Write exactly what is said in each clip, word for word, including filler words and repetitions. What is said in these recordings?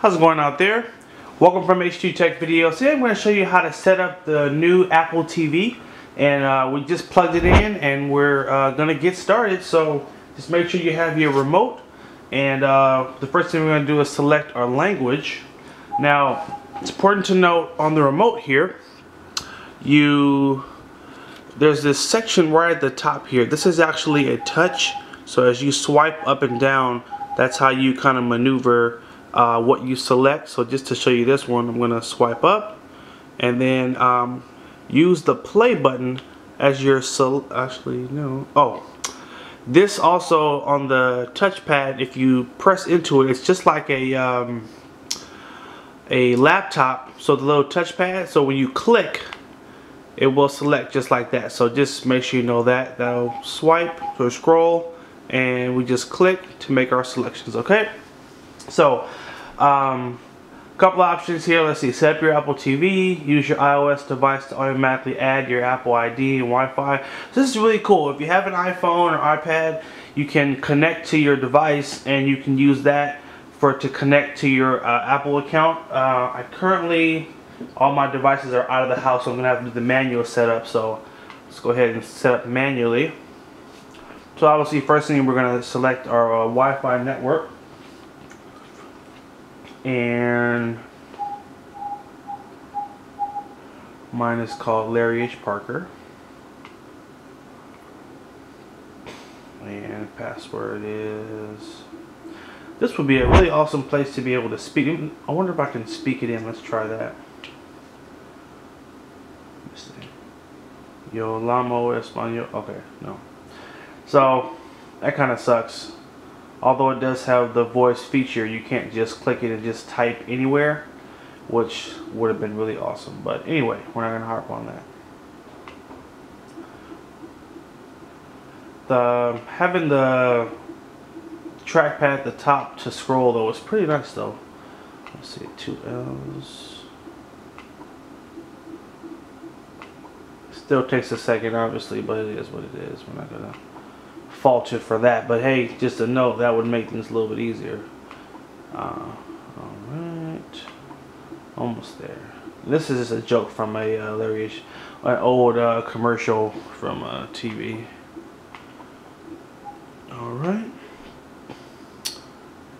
How's it going out there? Welcome from H two Tech Video. Today I'm going to show you how to set up the new Apple T V, and uh, we just plugged it in and we're uh, going to get started. So just make sure you have your remote, and uh, the first thing we're going to do is select our language. Now it's important to note on the remote here, you there's this section right at the top here. This is actually a touch, so as you swipe up and down, that's how you kind of maneuver Uh, what you select. So just to show you this one, I'm going to swipe up and then um, use the play button as your sol actually no oh this also on the touchpad. If you press into it, it's just like a um, a laptop, so the little touchpad, so when you click it will select just like that. So just make sure you know that that'll swipe or scroll, and we just click to make our selections. Okay, so a um, couple options here. Let's see, set up your Apple T V, use your iOS device to automatically add your Apple I D and Wi-Fi. So this is really cool. If you have an iPhone or iPad, you can connect to your device and you can use that for to connect to your uh, Apple account. Uh, I currently, all my devices are out of the house, so I'm gonna have to do the manual setup. So let's go ahead and set up manually. So obviously first thing we're gonna select our uh, Wi-Fi network. And mine is called Larry H. Parker, and password is, this would be a really awesome place to be able to speak. I wonder if I can speak it in. Let's try that. Let's see. Yo Lamo Espanol. Okay, no. So that kind of sucks. Although it does have the voice feature, you can't just click it and just type anywhere, which would have been really awesome. But anyway, we're not going to harp on that. The, having the trackpad at the top to scroll, though, is pretty nice, though. Let's see, two L's. Still takes a second, obviously, but it is what it is. We're not going to fault it for that, but hey, just to note that would make things a little bit easier. Uh, all right, almost there. This is just a joke from a uh, Larry H, an old uh, commercial from uh, T V. All right,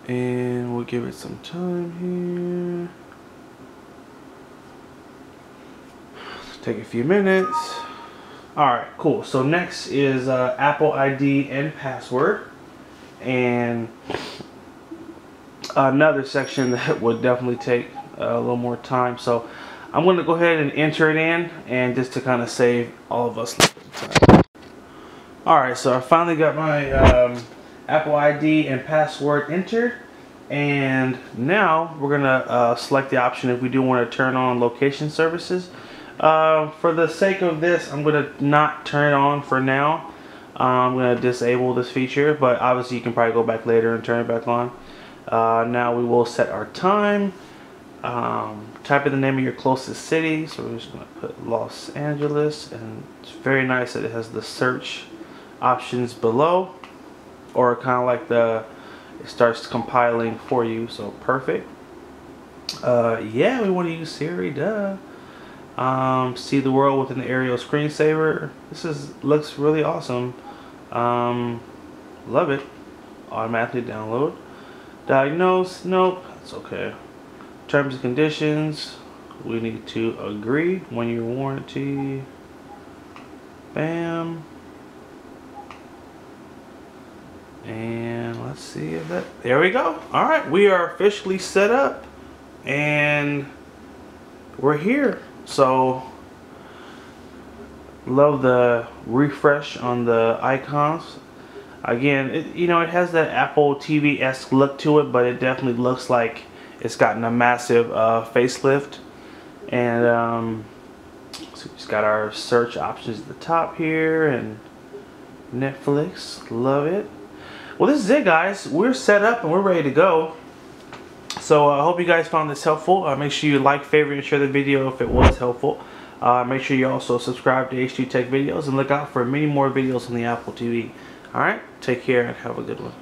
and we'll give it some time here. Let's take a few minutes. Alright, cool. So next is uh, Apple I D and password, and another section that would definitely take a little more time. So I'm going to go ahead and enter it in, and just to kind of save all of us time. Alright, so I finally got my um, Apple I D and password entered, and now we're going to uh, select the option if we do want to turn on location services. Uh, for the sake of this, I'm going to not turn it on for now. Uh, I'm going to disable this feature, but obviously you can probably go back later and turn it back on. Uh, now we will set our time. Um, type in the name of your closest city. So we're just going to put Los Angeles, and it's very nice that it has the search options below, or kind of like the, it starts compiling for you. So perfect. Uh, yeah, we want to use Siri, duh. Um, see the world with an aerial screensaver. This is looks really awesome. Um, love it. Automatically download. Diagnose. Nope. That's okay. Terms and conditions. We need to agree. One year warranty. Bam. And let's see if that. There we go. All right, we are officially set up, and we're here. So love the refresh on the icons. Again, it, you know, it has that Apple T V-esque look to it, but it definitely looks like it's gotten a massive uh, facelift. And um, so we just got our search options at the top here, and Netflix, love it. Well, this is it, guys. We're set up and we're ready to go. So I uh, hope you guys found this helpful. Uh, make sure you like, favorite, and share the video if it was helpful. Uh, make sure you also subscribe to H two Tech Videos, and look out for many more videos on the Apple T V. Alright, take care and have a good one.